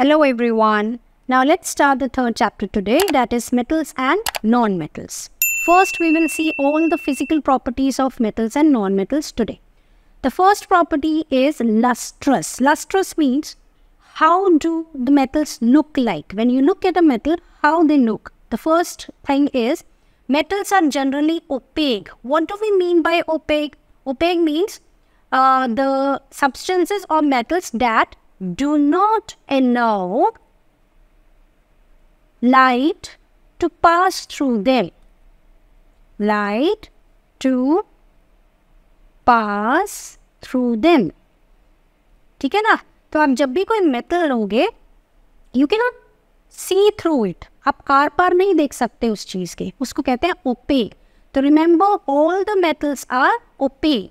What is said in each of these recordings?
Hello everyone. Now let's start the third chapter today, that is metals and non-metals. First we will see all the physical properties of metals and non-metals today. The first property is lustrous. Lustrous means how do the metals look like? When you look at a metal, how they look? The first thing is metals are generally opaque. What do we mean by opaque? Opaque means the substances or metals that do not allow light to pass through them. Light to pass through them. ठीक है ना? तो आप जब भी कोई metal लोगे, you cannot see through it. आप आर पार नहीं देख सकते उस चीज़ के. उसको कहते हैं opaque. तो remember, all the metals are opaque.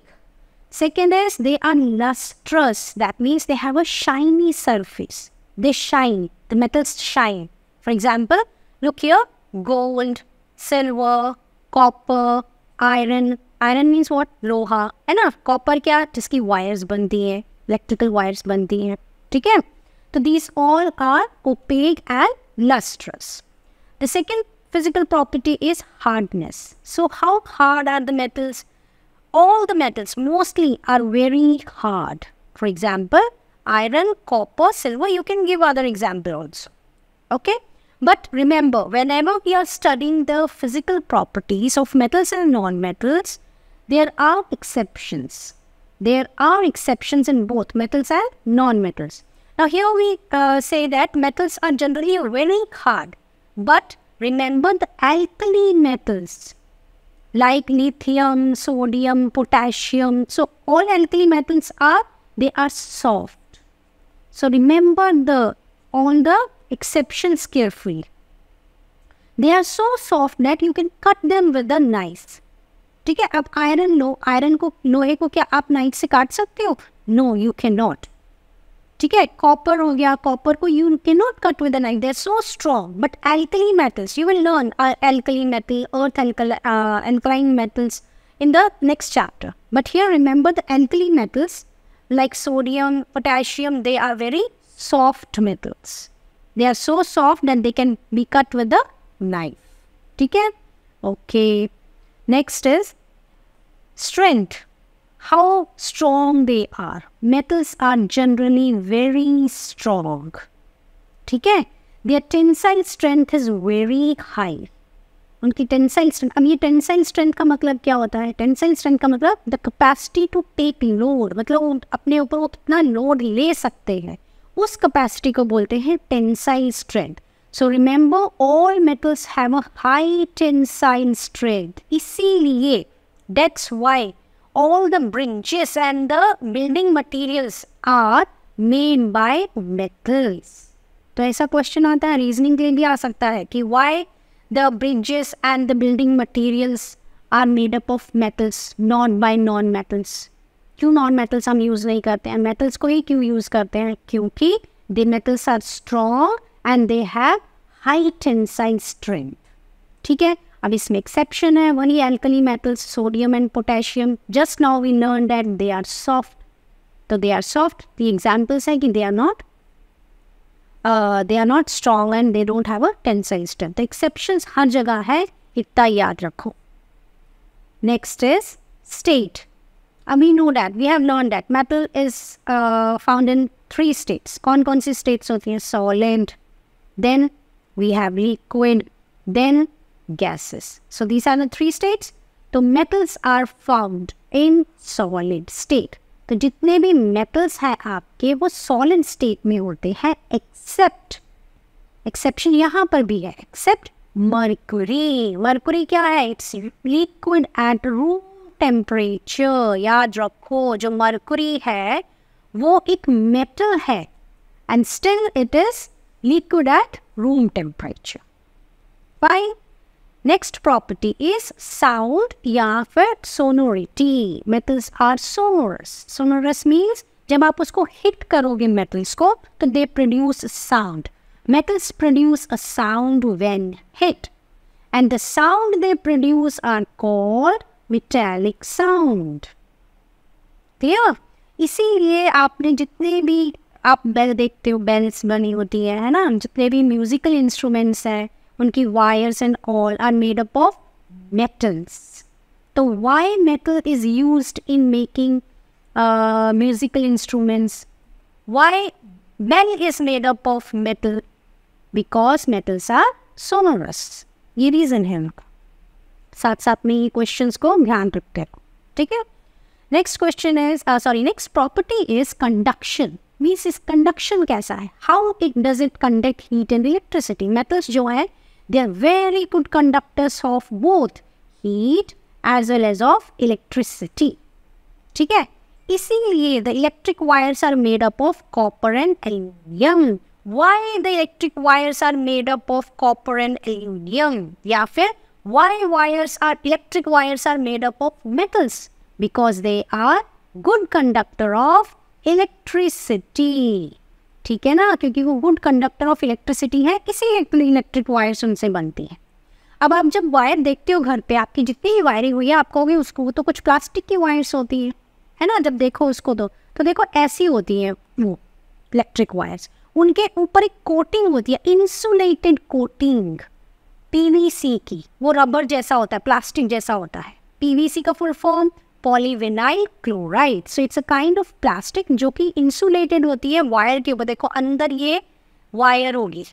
Second is they are lustrous. That means they have a shiny surface. They shine. The metals shine. For example, look here. Gold, silver, copper, iron. Iron means what? Loha. And copper kya? Jiski wires banti hai. Electrical wires banti hai. Okay? So these all are opaque and lustrous. The second physical property is hardness. So how hard are the metals? All the metals mostly are very hard. For example, iron, copper, silver. You can give other example also. Okay? But remember, whenever we are studying the physical properties of metals and non-metals, there are exceptions. There are exceptions in both metals and non-metals. Now here we say that metals are generally very hard. But remember the alkali metals. Like lithium, sodium, potassium. So all alkali metals are, they are soft. So remember all the exceptions carefully. They are so soft that you can cut them with a knife. ठीक है, अब iron लो, iron को, लोहे को क्या आप knife से काट सकते हो? No, you cannot. ठीक है, copper हो गया, copper को you cannot cut with a knife. They are so strong. But alkali metals, you will learn alkali metal, earth alkaline metals in the next chapter. But here remember the alkali metals like sodium, potassium, they are very soft metals. They are so soft that they can be cut with a knife. Okay? Okay. Next is strength. How strong they are. Metals are generally very strong. Okay? Their tensile strength is very high. Unki tensile strength. Ab ye tensile strength ka matlab kya hota hai? Tensile strength ka matlab the capacity to take load. Matlab apne upar wo kitna load le sakte hai. उस capacity को बोलते हैं tensile strength. So remember, all metals have a high tensile strength. इसीलिए, that's why all the bridges and the building materials are made by metals. तो ऐसा question आता है, reasoning के लिए भी आ सकता है कि why the bridges and the building materials are made up of metals, not by non-metals. क्यों non-metals हम use नहीं करते हैं, metals को ही क्यों use करते हैं? क्योंकि the metals are strong and they have high tensile strength. ठीक है, अब इसमें exception है, वही alkali metals, sodium and potassium. Just now we learned that they are soft. तो they are soft. The examples है कि they are not strong and they don't have a tensile strength. The exceptions हर जगह है, इतना याद रखो. Next is state. We know that, we have learned that metal is found in 3 states. Kaun-kaun si states hoti hai? Solid, then we have liquid, then gases. So these are the 3 states. So metals are found in solid state. So jitne bhi metals hai aapke, wo solid state mein hote hai, except, exception yahan par bhi hai, except mercury. Mercury kya hai? It's liquid at room temperature. याद रखो, जो mercury है वो एक metal है and still it is liquid at room temperature. Fine. Next property is sound या फिर sonority. Metals are sonorous. Sonorous means जब आप उसको hit करोगे metals को तो they produce sound. Metals produce a sound when hit and the sound they produce are called metallic sound. Clear? इसीलिए आपने जितने भी आप बेल देखते हो, बेल्स बनी होती है ना। जितने भी म्यूजिकल इंस्ट्रूमेंट्स हैं उनकी wires and all are made up of metals. तो why metal is used in making musical instruments? Why bell is made up of metal? Because metals are sonorous. ये रीज़न है उनका। साथ साथ में ये क्वेश्चंस को ध्यान रखते हैं, ठीक है। Next question is next property is conduction. Means इस कंडक्शन कैसा है? How it does it conduct heat and electricity? Metals जो है they are very good conductors of both heat as well as of electricity, ठीक है। इसीलिए the electric wires are made up of copper and aluminium. Why the electric wires are made up of copper and aluminium? या फिर why electric wires are made up of metals? Because they are good conductor of electricity, ठीक है ना। क्योंकि वो good conductor of electricity है, इसीलिए electric wires उनसे बनती हैं। अब आप जब वायर देखते हो घर पे, आपकी जितनी भी वायरिंग हुई है, आप कहोगे उसको तो कुछ प्लास्टिक की वायर्स होती है, है ना। जब देखो उसको तो देखो ऐसी होती है वो इलेक्ट्रिक वायर्स। उनके ऊपर एक कोटिंग होती है, इंसुलेटेड कोटिंग पीवीसी की। वो रबर जैसा होता है, प्लास्टिक जैसा होता है। पीवीसी का full form polyvinyl chloride. So it's a kind of plastic जो कि इंसुलेटेड होती है वायर के ऊपर। देखो अंदर ये वायर होगी,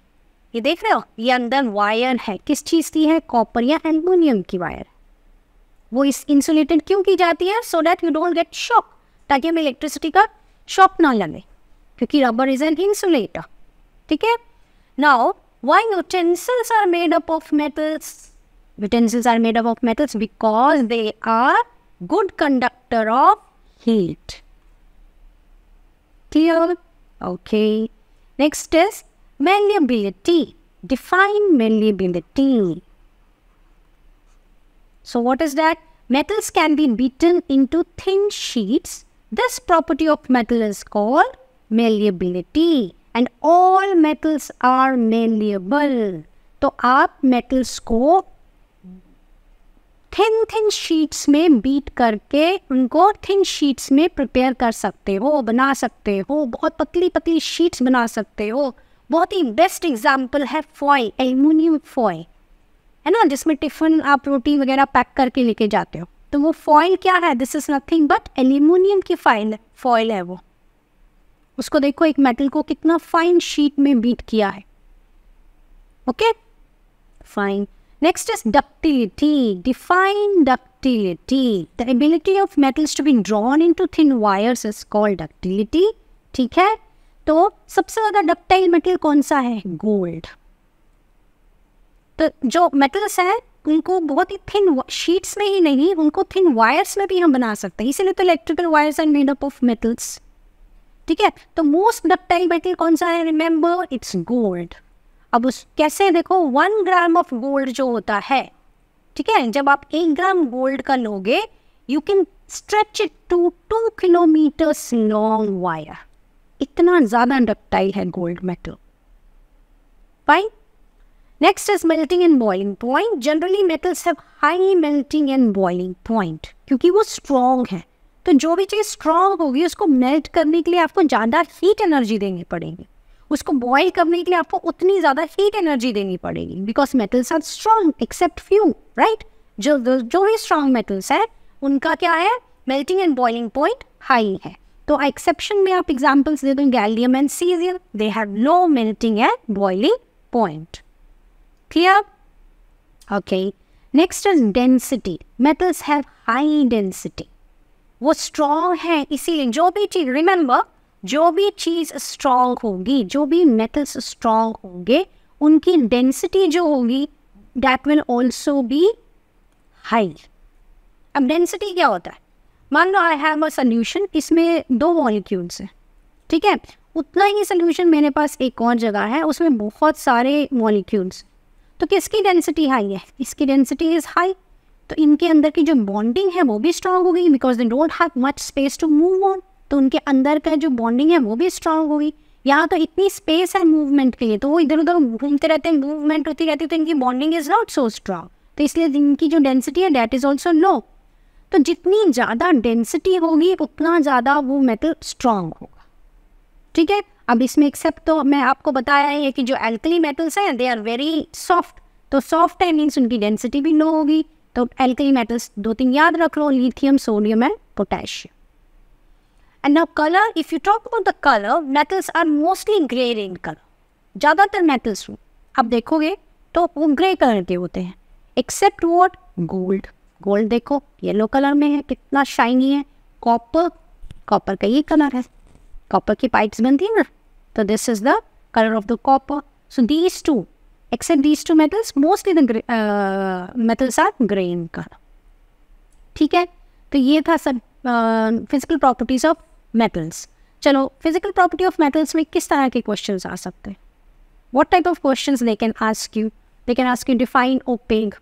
ये देख रहे हो, ये अंदर वायर है। किस चीज़ की है? कॉपर या एल्यूमिनियम की वायर। वो इस इंसुलेटेड क्यों की जाती है? So that you don't get shock, ताकि हमें इलेक्ट्रिसिटी का शॉक ना लगे, क्योंकि रबर इज एन इंसुलेटर, ठीक है। Now why utensils are made up of metals? Utensils are made up of metals because they are good conductor of heat. Clear? Okay. Next is malleability. Define malleability. So what is that? Metals can be beaten into thin sheets. This property of metal is called malleability. And all metals are malleable. तो आप metals को thin sheets में beat करके उनको thin sheets में prepare कर सकते हो, बना सकते हो, बहुत पतली पतली sheets बना सकते हो। बहुत ही best example है foil, aluminium foil, है ना, जिसमें टिफ़िन आप रोटी वगैरह पैक करके लेके जाते हो। तो वो foil क्या है? This is nothing but aluminium की foil है वो। उसको देखो, एक मेटल को कितना फाइन शीट में बीट किया है, okay fine. Next is ductility. Define ductility. The ability of metals to be drawn into thin wires is called ductility, ठीक है। तो सबसे ज़्यादा डक्टाइल मेटल कौन सा है? गोल्ड। तो जो मेटल्स हैं उनको बहुत ही थिन शीट्स में ही नहीं, उनको थिन वायर्स में भी हम बना सकते हैं, इसीलिए तो electrical wires are made up of metals, ठीक है। तो मोस्ट डक्टाइल मेटल कौन सा है? Remember, it's gold. अब उस कैसे? देखो 1 ग्राम ऑफ गोल्ड जो होता है, ठीक है, जब आप 1 ग्राम गोल्ड का लोगे, you can stretch it to 2 kilometres long wire. इतना ज़्यादा डक्टाइल है gold metal, fine. Next is melting and boiling point. Generally metals have high melting and boiling point, क्योंकि वो स्ट्रॉन्ग है। तो जो भी चीज़ स्ट्रॉन्ग होगी उसको मेल्ट करने के लिए आपको ज़्यादा हीट एनर्जी देनी पड़ेगी, उसको बॉयल करने के लिए आपको उतनी ज़्यादा हीट एनर्जी देनी पड़ेगी। Because metals are strong except few, right. जो भी स्ट्रॉन्ग मेटल्स हैं उनका क्या है? Melting and boiling point high है। तो एक्सेप्शन में आप एग्जाम्पल्स दे दें, gallium and caesium, they have low melting and boiling point. Clear? Okay. Next is density. Metals have high density. वो स्ट्रॉन्ग है, इसीलिए जो भी चीज़, रिमेंबर, जो भी चीज़ स्ट्रॉन्ग होगी, जो भी मेटल्स स्ट्रॉन्ग होंगे, उनकी डेंसिटी जो होगी that will also be high. अब डेंसिटी क्या होता है? मान लो आई हैव अ सोल्यूशन, इसमें 2 मॉलिक्यूल्स हैं, ठीक है। उतना ही सोल्यूशन मेरे पास एक और जगह है, उसमें बहुत सारे मॉलिक्यूल्स। तो किसकी डेंसिटी हाई है? इसकी डेंसिटी इज़ हाई। तो इनके अंदर की जो बॉन्डिंग है वो भी स्ट्रांग होगी, because they don't have much space to move on. तो उनके अंदर का जो बॉन्डिंग है वो भी स्ट्रांग होगी। यहाँ तो इतनी स्पेस है मूवमेंट के लिए, तो वो इधर उधर घूमते रहते हैं, मूवमेंट होती रहती है, तो इनकी bonding is not so strong. तो इसलिए इनकी जो डेंसिटी है डैट इज़ ऑल्सो लो। तो जितनी ज़्यादा डेंसिटी होगी उतना ज़्यादा वो मेटल स्ट्रांग होगा, ठीक है। अब इसमें एक्सेप्ट तो मैं आपको बताया है कि जो एल्कली मेटल्स हैं दे आर वेरी सॉफ्ट, तो सॉफ्ट है मीन्स उनकी डेंसिटी भी लो होगी। तो एल्कली मेटल्स दो तीन याद रख लो, lithium, sodium and potassium. And now color, if you talk about the color, metals are mostly grey in color. ज़्यादातर metals आप देखोगे तो वो grey कलर के होते हैं, except what gold. Gold देखो येलो कलर में है, कितना शाइनी है। कॉपर, कॉपर का ये कलर है, कॉपर की पाइप्स बनती है ना, तो this is the colour of the copper. So these two, except these two metals, mostly the metals are grey in colour. ठीक है, तो ये था सब फिजिकल प्रॉपर्टीज ऑफ मेटल्स। चलो फिजिकल प्रॉपर्टी ऑफ मेटल्स में किस तरह के क्वेश्चंस आ सकते हैं, what type of questions they can ask you. They can ask you define opaque,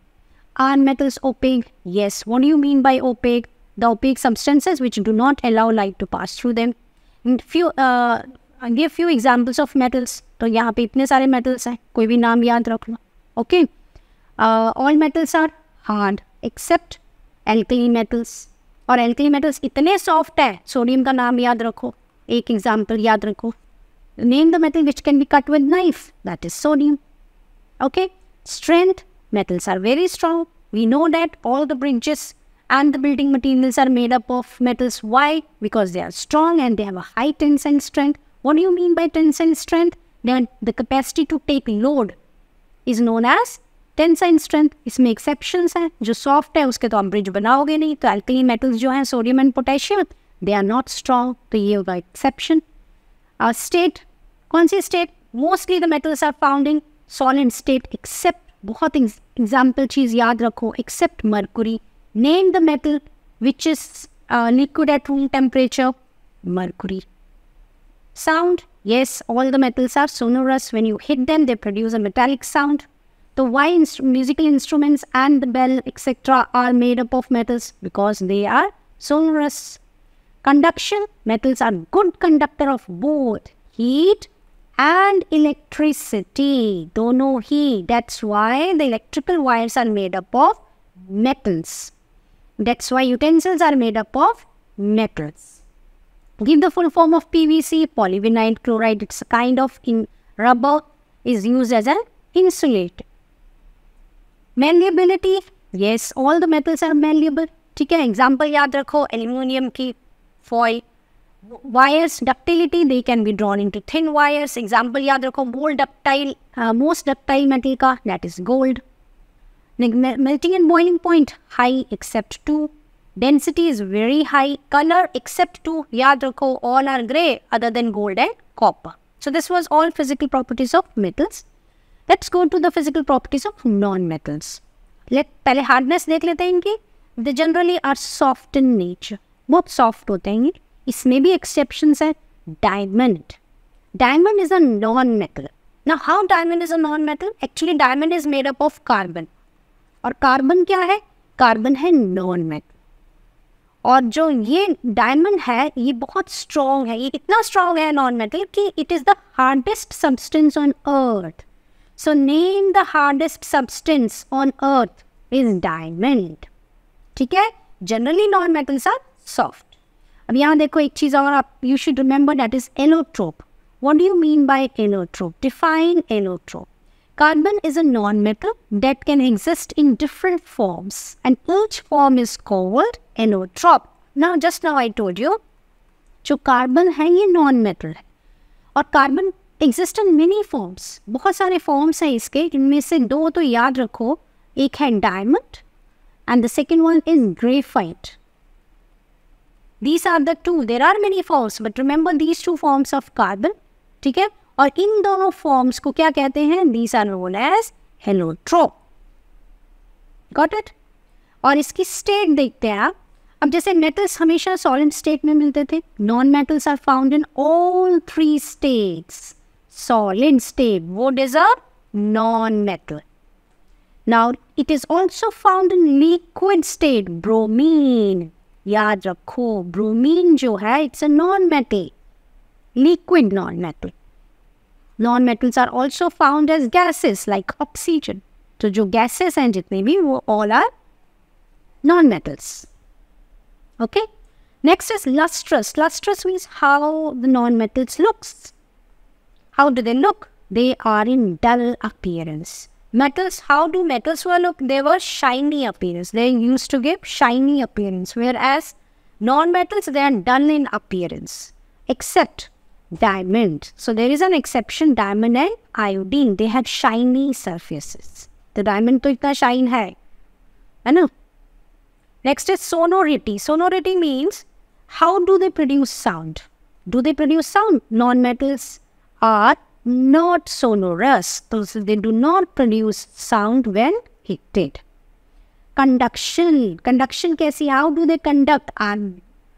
are metals opaque, yes, what do you mean by opaque, the opaque substances which do not allow light to pass through them, give few examples of metals. तो यहाँ पे इतने सारे metals हैं, कोई भी नाम याद रखना, okay. All metals are hard except alkali metals, और एल्कली मेटल्स इतने सॉफ्ट है। सोडियम का नाम याद रखो, एक एग्जाम्पल याद रखो, name the metal which can be cut with knife, that is sodium, okay. Strength, metals are very strong, we know that all the bridges and the building materials are made up of metals, why, because they are strong and they have a high tensile strength. What do you mean by tensile strength, then the capacity to take load is known as tensile strength. इसमें exceptions हैं, जो soft है उसके तो आप bridge बनाओगे नहीं, तो अल्कली मेटल्स जो हैं sodium and potassium they are not strong, तो ये होगा एक्सेप्शन। स्टेट, कौन सी state, mostly the metals are found in solid state except, बहुत एग्जाम्पल चीज़ याद रखो, except mercury. Name the metal which is liquid at room temperature, mercury. Sound, yes, all the metals are sonorous, when you hit them they produce a metallic sound. So why musical instruments and the bell etc. are made up of metals, because they are sonorous. Conduction, metals are good conductor of both heat and electricity. Don't know heat, that's why the electrical wires are made up of metals. That's why utensils are made up of metals. Give the full form of PVC, polyvinyl chloride. It's a kind of in rubber, is used as an insulator. Malleability, yes, all the metals are malleable. ठीक है, example याद रखो, aluminium की foil. Wires, ductility, they can be drawn into thin wires, example याद रखो, mould ductile, most ductile metal का that is gold. Melting and boiling point high except two, density is very high, colour except two याद रखो, all are grey other than gold and copper. So this was all physical properties of metals. Let's go to the physical properties of non-metals. Let पहले hardness देख लेते हैं इनकी। They generally are soft in nature, बहुत soft होते हैं ये। इसमें भी exceptions हैं। Diamond, diamond is a non-metal. Now how diamond is a non-metal? Actually diamond is made up of carbon, और carbon क्या है? Carbon है non-metal, और जो ये diamond है ये बहुत strong है, ये इतना strong है non-metal कि it is the hardest substance on earth. So name the hardest substance on earth is diamond. ठीक है, generally non-metals are soft. अब यहाँ देखो एक चीज़ और आप you should remember, that is allotrope. What do you mean by allotrope? Define allotrope. Carbon is a non-metal that can exist in different forms, and each form is called allotrope. Now just now I told you, जो carbon है ये non-metal है, और carbon exist in many forms, बहुत सारे forms हैं इसके। इनमें से दो तो याद रखो, एक है diamond and the second one is graphite. These are the two, there are many forms but remember these two forms of carbon. ठीक है, और इन दोनों फॉर्म्स को क्या कहते हैं? These are known as allotrope. Got it? और इसकी स्टेट देखते हैं आप। अब जैसे मेटल्स हमेशा सॉलिड स्टेट में मिलते थे, non metals are found in all three states. Solid state, wood is a non-metal. Now it is also found in liquid state, bromine. याद रखो, bromine जो है it's a non-metal, liquid non-metal. Non-metals are also found as gases like oxygen. तो जो gases हैं जितने भी वो all are non-metals. Okay. Next is lustrous. Lustrous means how the non-metals looks. How do they look? They are in dull appearance. Metals, how do metals look? They were shiny appearance. They used to give shiny appearance. Whereas non-metals, they are dull in appearance. Except diamond. So there is an exception, diamond and iodine. They have shiny surfaces. The diamond to itna shine hai. Anna? Next is sonority. Sonority means how do they produce sound? Do they produce sound? Non-metals are not sonorous. So they do not produce sound when heated. Conduction. Conduction kaisi? How do they conduct?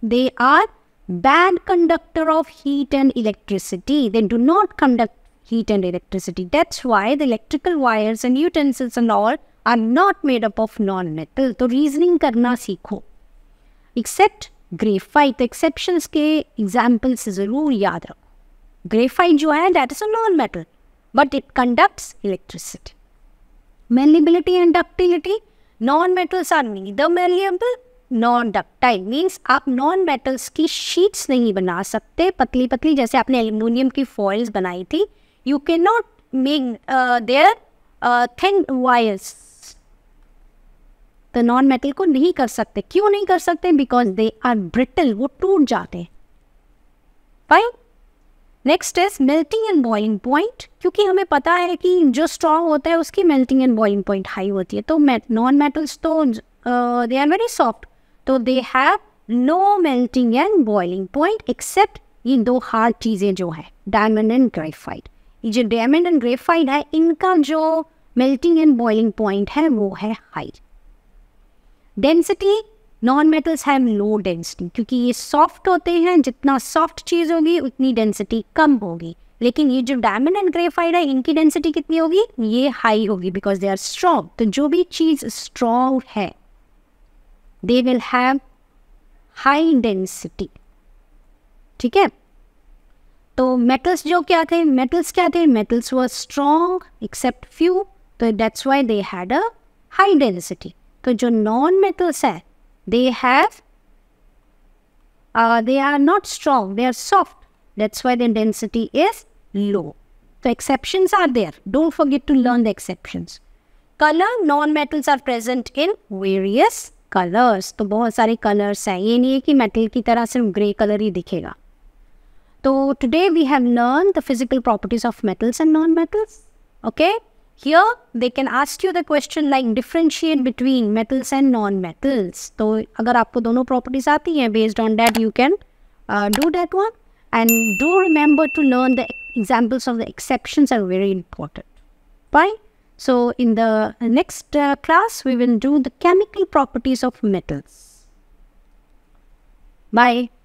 They are bad conductor of heat and electricity. They do not conduct heat and electricity. That's why the electrical wires and utensils and all are not made up of non-metal. So reasoning karna seekho. Except graphite. Exceptions ke examples zarur yaad rakho. Graphite jo hai, that is a non-metal, but it conducts electricity. Malleability and ductility. Non-metals are neither malleable nor ductile. Means आप non-metals की sheets नहीं बना सकते पतली पतली, जैसे आपने aluminium की foils बनाई थी. You cannot make their thin wires. The non-metal को नहीं कर सकते. क्यों नहीं कर सकते? Because they are brittle. वो टूट जाते. Fine. Next is melting and boiling point. क्योंकि हमें पता है कि जो स्ट्रॉन्ग होता है उसकी melting and boiling point high होती है. तो नॉन मेटल्स तो दे आर वेरी सॉफ्ट, तो they have no melting and boiling point except ये दो हार्ड चीज़ें जो है, डायमंड एंड ग्रेफाइट. ये जो डायमंड एंड ग्रेफाइट है, इनका जो मेल्टिंग एंड बॉइलिंग पॉइंट है वो है high. Density. Non metals have low density. क्योंकि ये सॉफ्ट होते हैं, जितना सॉफ्ट चीज़ होगी उतनी डेंसिटी कम होगी. लेकिन ये जो डायमंड एंड ग्रेफाइट है, इनकी डेंसिटी कितनी होगी? ये हाई होगी बिकॉज दे आर स्ट्रॉन्ग. तो जो भी चीज़ स्ट्रॉन्ग है they will have high density. ठीक है. तो मेटल्स जो क्या थे, मेटल्स क्या थे? Metals were strong except few. तो that's why they had a high density. तो जो नॉन मेटल्स है they are not strong, they are soft. That's why their density is low. So exceptions are there. Don't forget to learn the exceptions. Color. Non-metals are present in various colors. तो बहुत सारे colors हैं. ये नहीं है कि metal की तरह सिर्फ grey color ही दिखेगा. तो today we have learned the physical properties of metals and non-metals. Okay. Here, they can ask you the question like differentiate between metals and non-metals. So, अगर आपको दोनों properties आती हैं, based on that you can do that one. And do remember to learn the examples of the exceptions are very important. Fine. So, in the next class, we will do the chemical properties of metals. Bye.